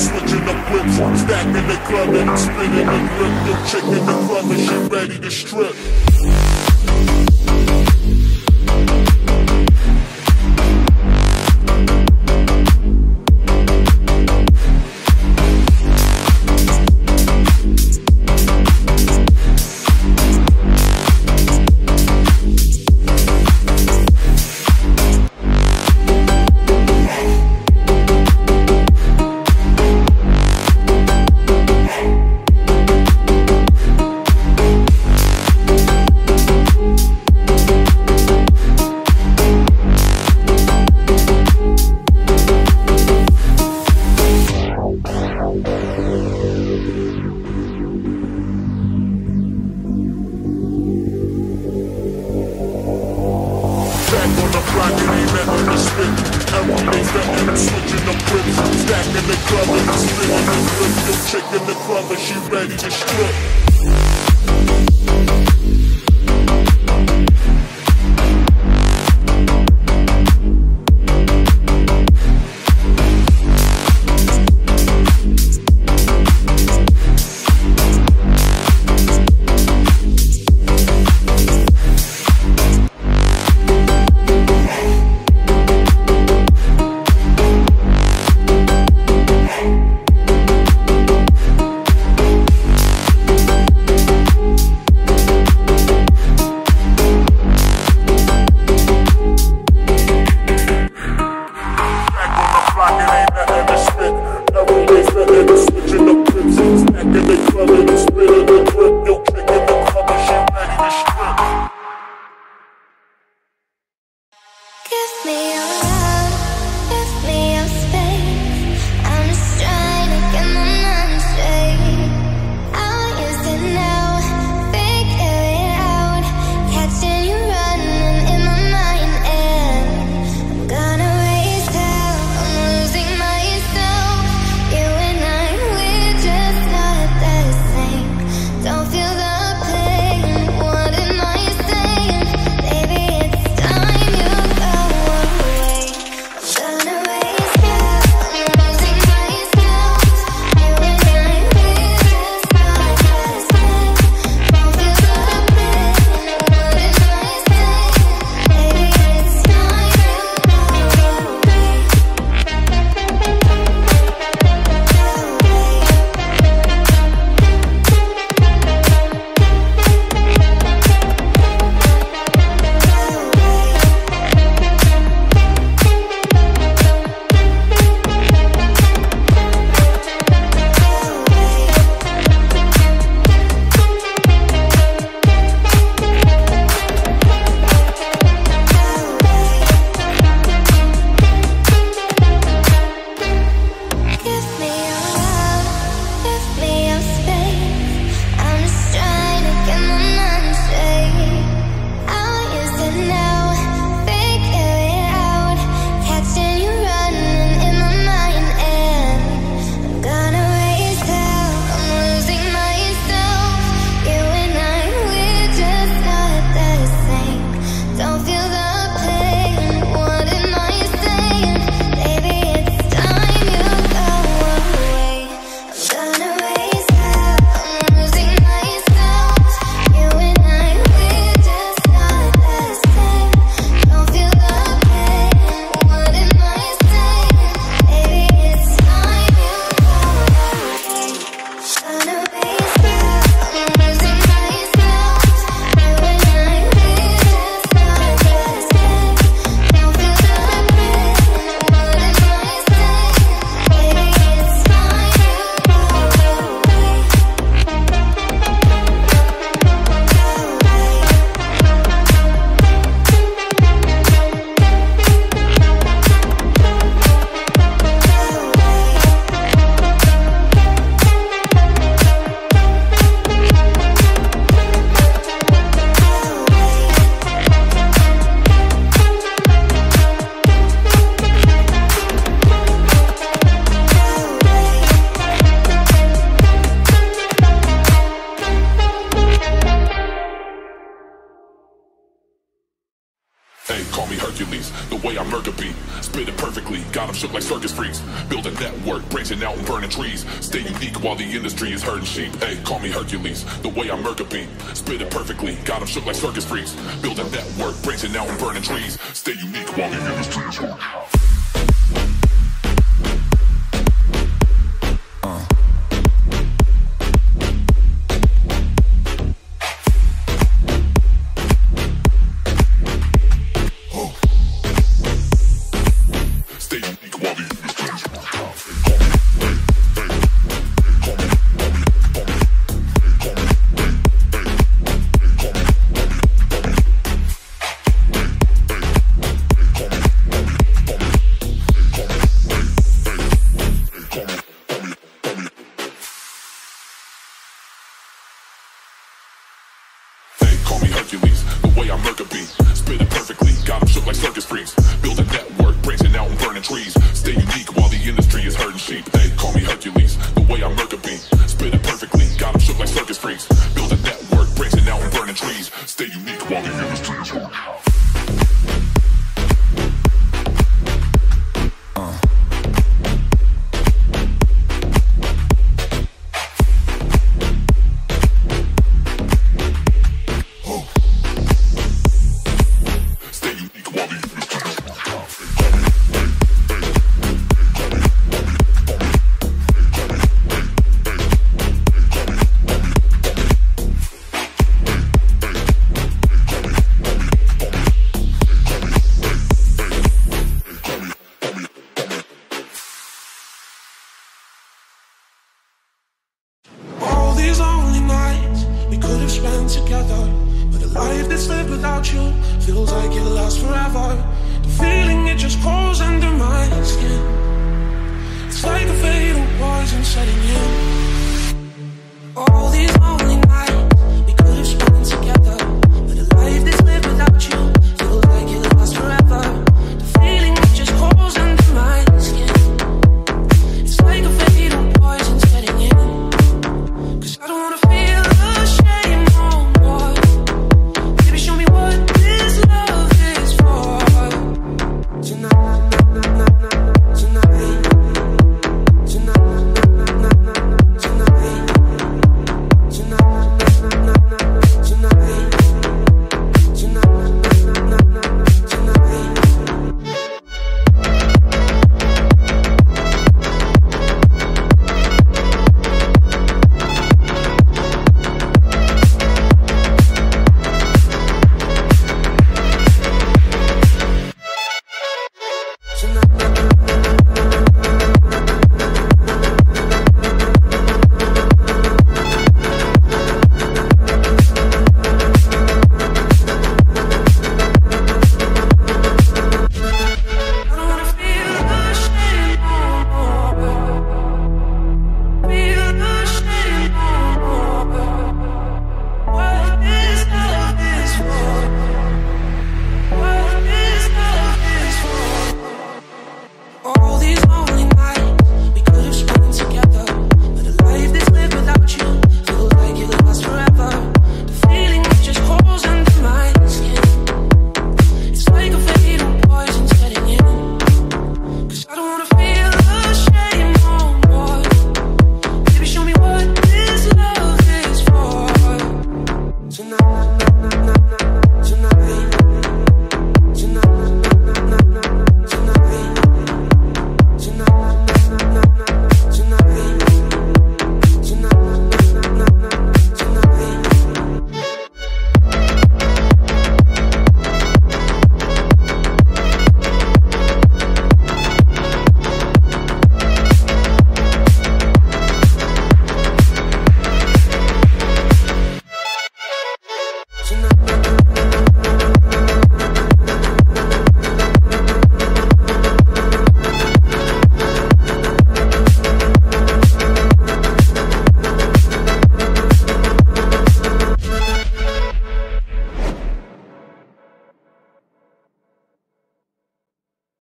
switching the grips, stacking the club and spinning the grip. The chick in the club and she ready to strip. Yes. way I murder beat. Spit it perfectly, got them shook like circus freaks. Build a network, branching out and burning trees. Stay unique while the industry is herding sheep. Hey, call me Hercules, the way I murder beat. Spit it perfectly, got them shook like circus freaks. Build a network, branching out and burning trees. Stay unique while the industry is herding sheep. The way I murder beat, spit it perfectly, got them shook like circus freaks. Build a network, branching out and burning trees. Stay unique while the industry is herding sheep. Hey, call me Hercules, the way I murder beat. Spit it perfectly, got them shook like circus freaks. Build a network, branching out and burning trees. Stay unique while the industry is herding sheep. Together, but a life that's lived without you feels like it lasts forever. The feeling it just crawls under my skin. It's like a fatal poison setting in. All these lonely nights we could have spent together, but a life that's lived without you feels like it lasts forever. The feeling it just crawls under my skin. It's like a fatal poison setting in. 'Cause I don't wanna feel ashamed.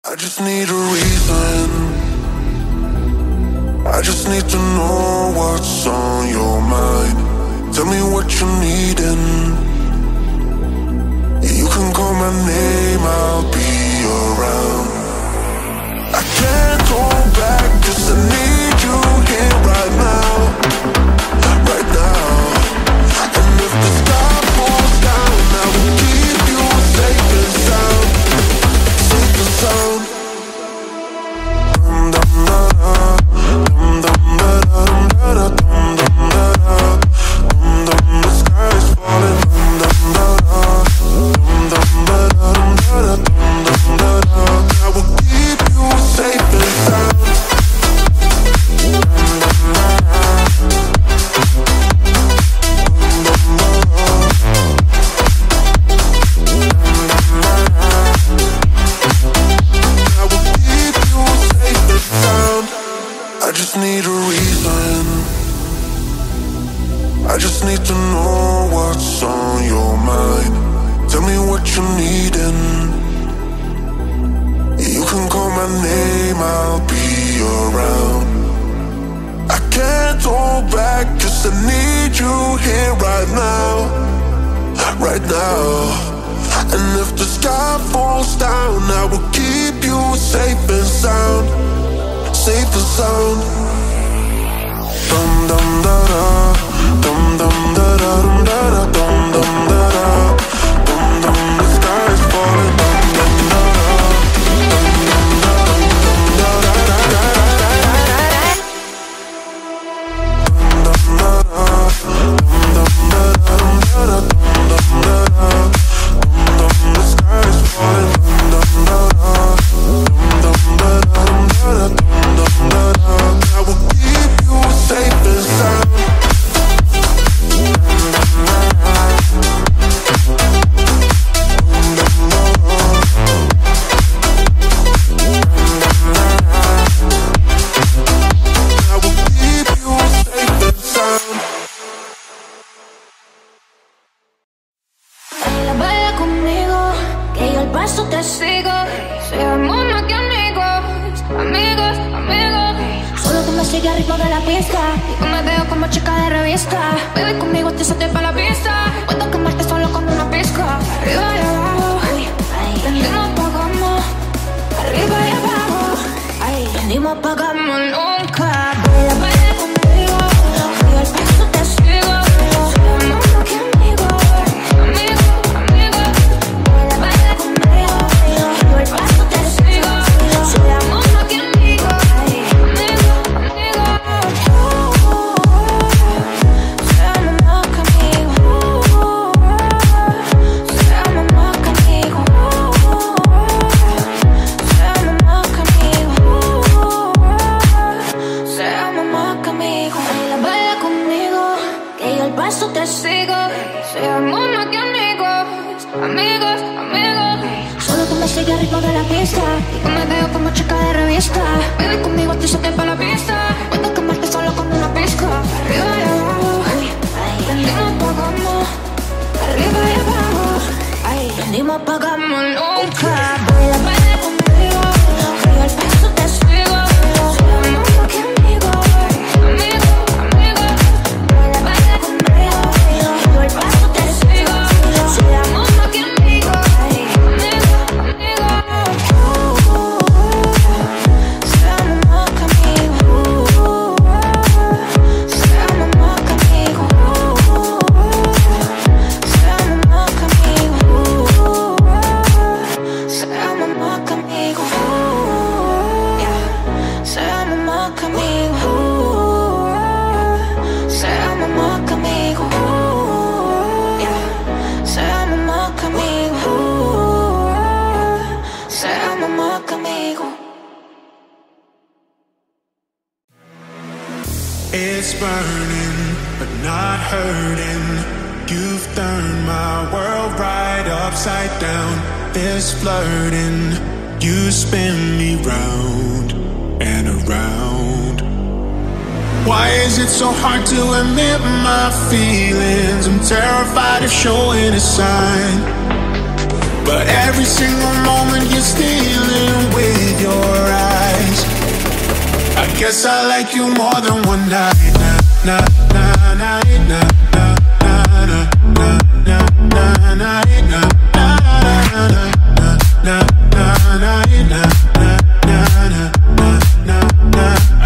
I just need a reason. I just need to know what's on your mind. Tell me what you're needing. You can call my name, I'll be alright.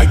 I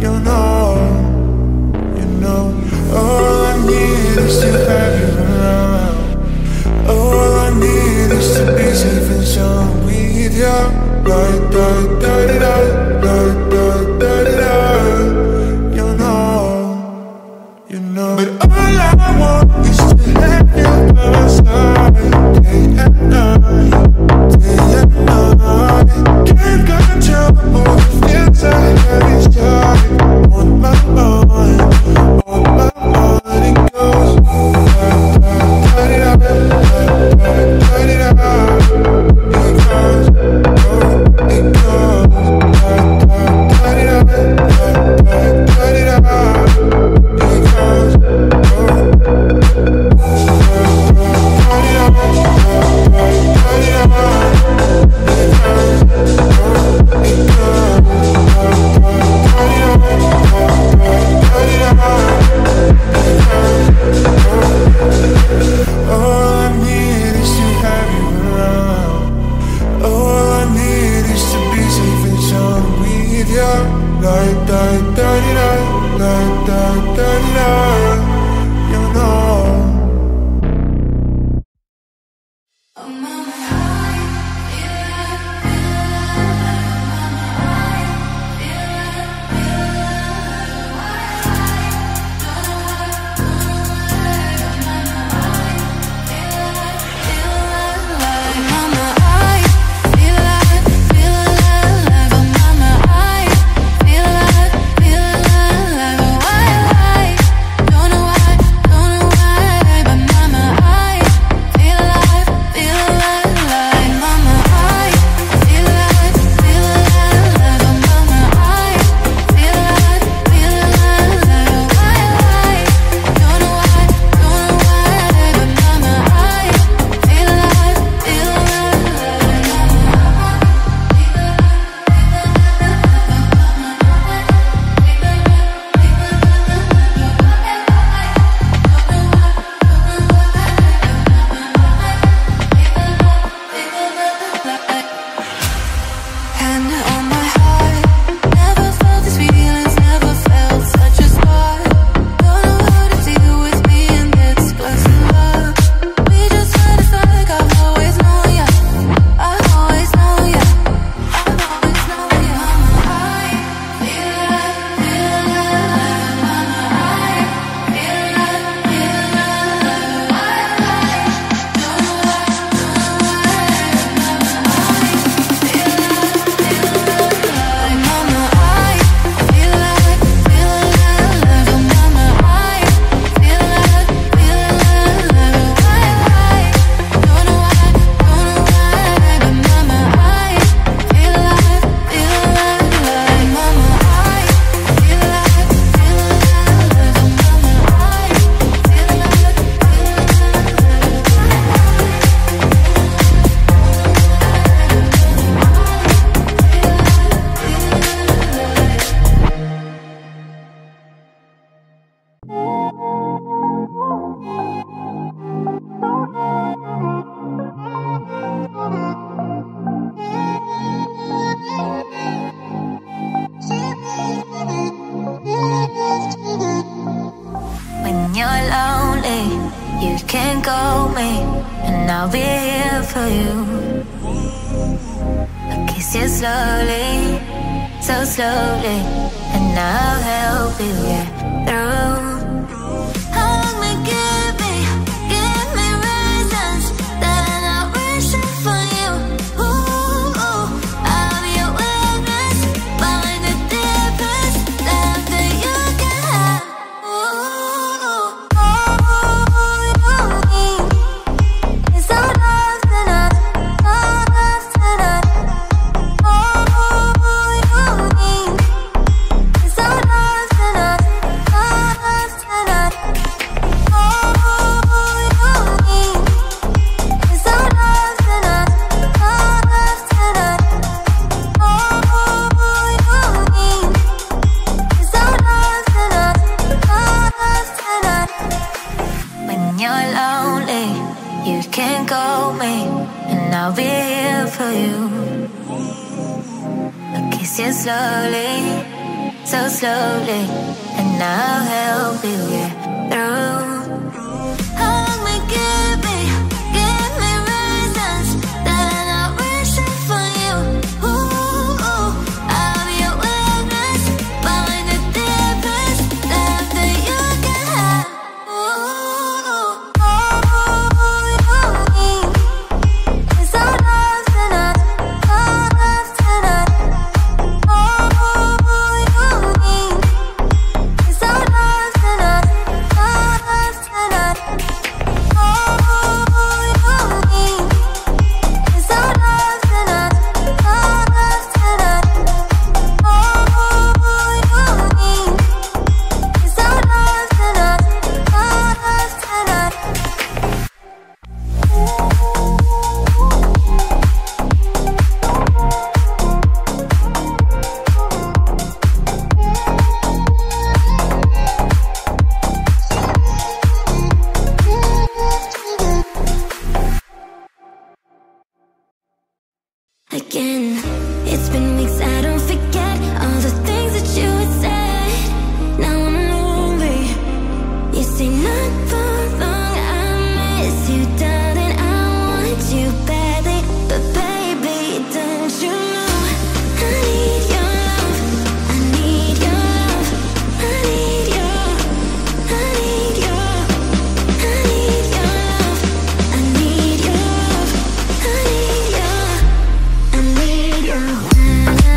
You know. All I need is to have you around. All I need is to be safe and sound with you. You know. But all I want is to have you by my side, day and night, day and night. Can't control all the feelings I have inside. On my mind, on my mind it goes. you slowly, so slowly, and I'll help you get through. Hug me, give me reasons that I'm wishing for you. Ooh, ooh. I'll be your witness, find the deepest love that you can have. Ooh, oh, you need is all love tonight. Again, it's been weeks, I don't forget all the things that you had said. Now I'm lonely, you say not for long. I miss you, darling, I want you badly. But baby, don't you know I need your love, I need your love, I need your, I need your, I need your love, I need your love, I need your, I need your.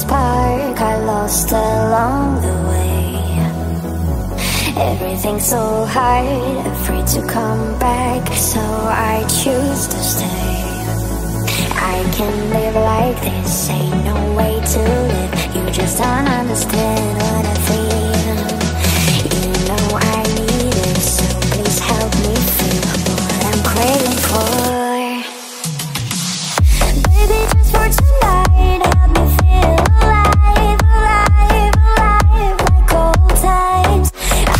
spark I lost along the way. Everything's so hard, afraid to come back, so I choose to stay. I can't live like this, ain't no way to live. You just don't understand what I feel. You know I need it, so please help me feel what I'm craving for. Baby, just for tonight, help me feel alive, alive, alive, like old times.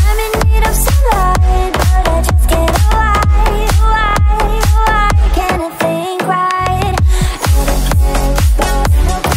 I'm in need of some light, but I just can't alive, alive, alive. Can I think right? I don't care about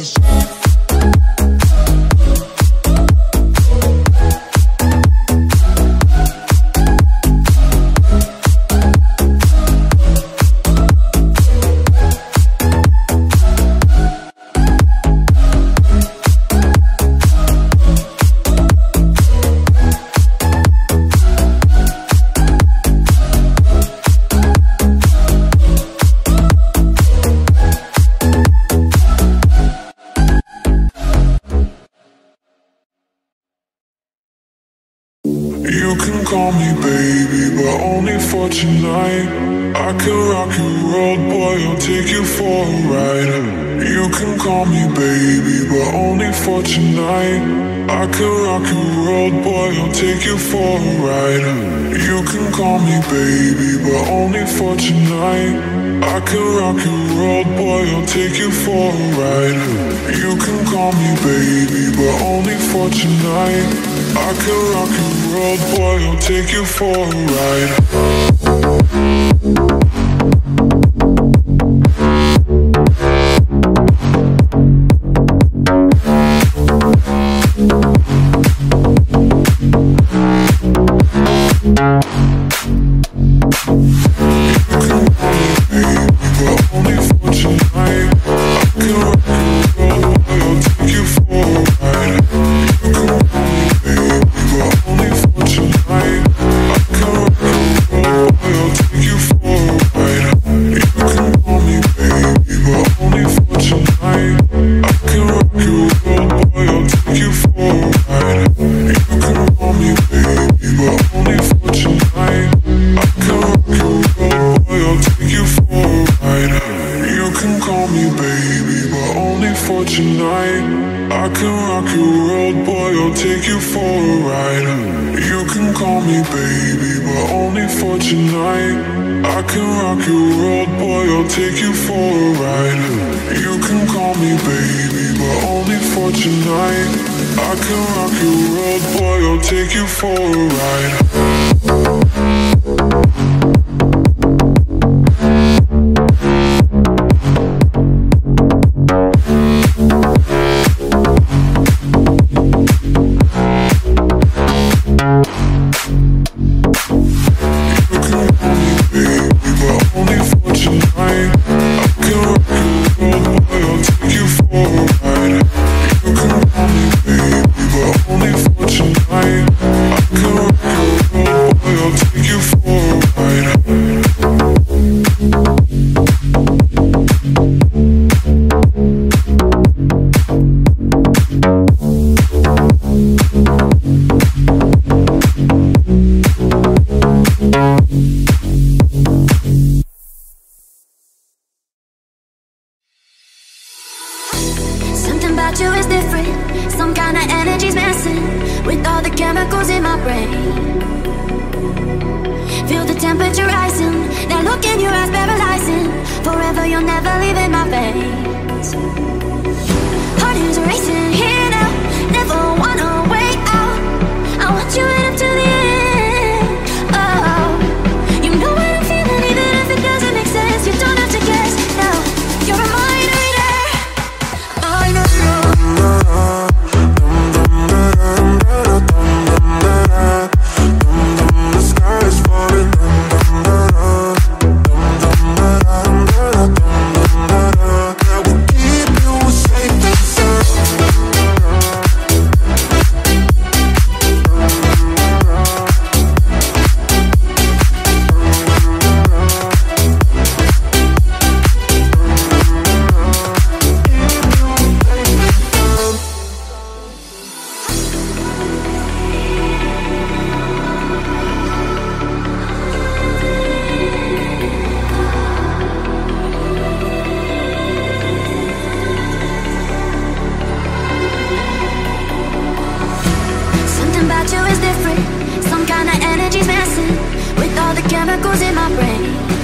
this You can call me baby, but only for tonight. I can rock your world, boy, I'll take you for a ride. You can call me baby, but only for tonight. I can rock your world, boy, I'll take you for a ride. You can call me baby, but only for tonight. I can rock your world, boy, I'll take you for a ride. You can call me baby, but only for tonight. I can rock your world, boy, I'll take you for a ride. Some kind of energy's messing with all the chemicals in my brain.